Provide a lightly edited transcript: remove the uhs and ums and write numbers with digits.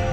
ya!